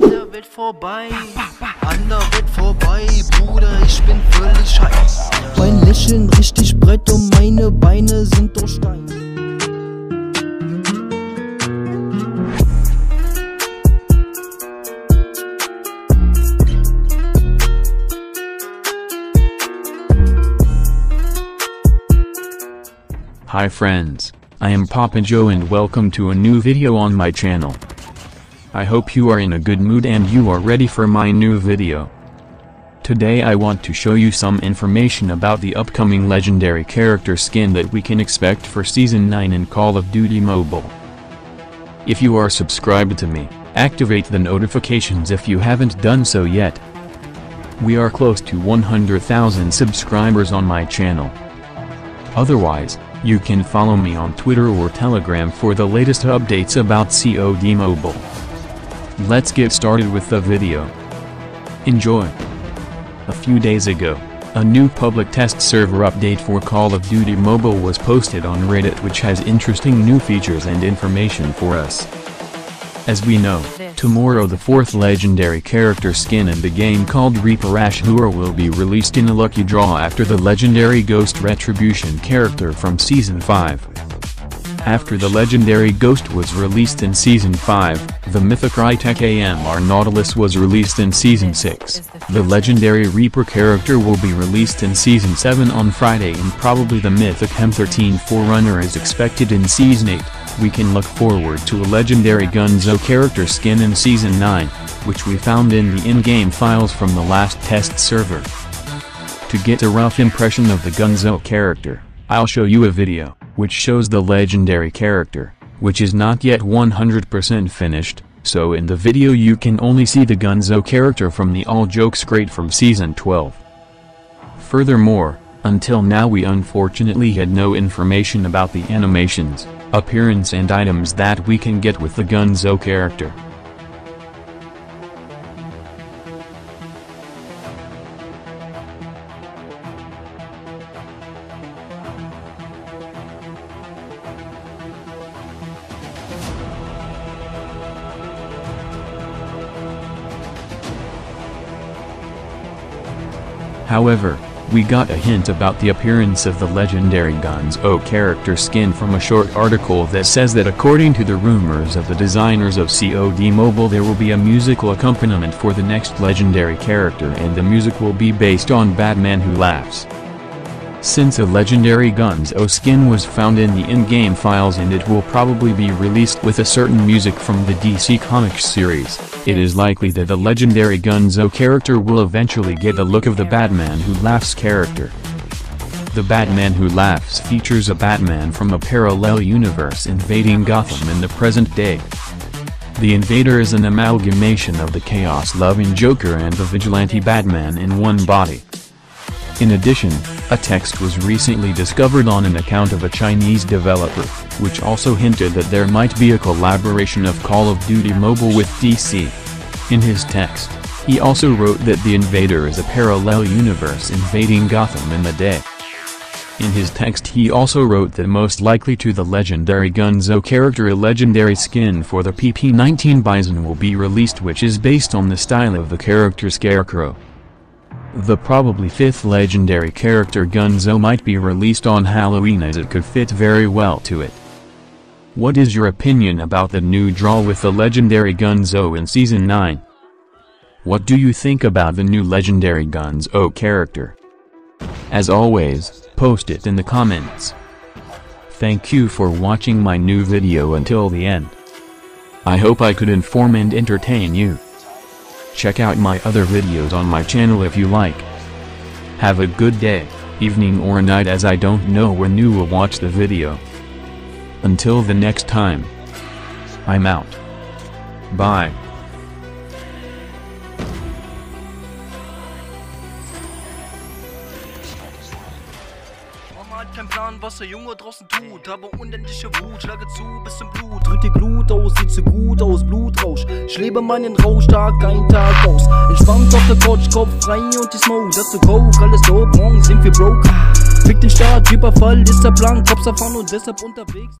An der Welt vorbei, an der Welt vorbei, Bruder, ich bin völlig scheiß. Mein Lächeln richtig breit und meine Beine sind aus Stein. Hi friends, I am Papa Joe and welcome to a new video on my channel. I hope you are in a good mood and you are ready for my new video. Today I want to show you some information about the upcoming legendary character skin that we can expect for Season 9 in Call of Duty Mobile. If you are subscribed to me, activate the notifications if you haven't done so yet. We are close to 100,000 subscribers on my channel. Otherwise, you can follow me on Twitter or Telegram for the latest updates about COD Mobile. Let's get started with the video. Enjoy! A few days ago, a new public test server update for Call of Duty Mobile was posted on Reddit, which has interesting new features and information for us. As we know, tomorrow the fourth legendary character skin in the game called Reaper Ashura will be released in a lucky draw after the legendary Ghost Retribution character from Season 5. After the legendary Ghost was released in Season 5, the Mythic Rytec AMR Nautilus was released in Season 6, the legendary Reaper character will be released in Season 7 on Friday, and probably the Mythic M13 Forerunner is expected in Season 8. We can look forward to a legendary Gunzo character skin in Season 9, which we found in the in-game files from the last test server. To get a rough impression of the Gunzo character, I'll show you a video which shows the legendary character, which is not yet 100% finished, so in the video you can only see the Gunzo character from the All Jokes Crate from Season 12. Furthermore, until now we unfortunately had no information about the animations, appearance and items that we can get with the Gunzo character. However, we got a hint about the appearance of the legendary Gunzo character skin from a short article that says that according to the rumors of the designers of COD Mobile, there will be a musical accompaniment for the next legendary character, and the music will be based on Batman Who Laughs. Since a legendary Gunzo skin was found in the in-game files and it will probably be released with a certain music from the DC Comics series, it is likely that the legendary Gunzo character will eventually get the look of the Batman Who Laughs character. The Batman Who Laughs features a Batman from a parallel universe invading Gotham in the present day. The invader is an amalgamation of the chaos-loving Joker and the vigilante Batman in one body. In addition, a text was recently discovered on an account of a Chinese developer, which also hinted that there might be a collaboration of Call of Duty Mobile with DC. In his text, he also wrote that the invader is a parallel universe invading Gotham in the day. In his text he also wrote that most likely to the legendary Gunzo character a legendary skin for the PP19 Bison will be released, which is based on the style of the character Scarecrow. The probably fifth legendary character Gunzo might be released on Halloween, as it could fit very well to it. What is your opinion about the new draw with the legendary Gunzo in Season 9? What do you think about the new legendary Gunzo character? As always, post it in the comments. Thank you for watching my new video until the end. I hope I could inform and entertain you. Check out my other videos on my channel if you like. Have a good day, evening or night, as I don't know when you will watch the video. Until the next time, I'm out. Bye. Kein Plan, was der Junge draußen tut, aber unendliche Wut, schlage zu bis zum Blut. Tritt die Glut aus, sieht so gut aus, Blutrausch. Ich lebe meinen Rausch, Tag ein, Tag aus. Entspannt auf der Couch, Kopf frei und die Smoke. Dazu Coke, alles dope, morgen sind wir broke. Fick den Start, Überfall ist der Plan, Cops erfahren und deshalb unterwegs.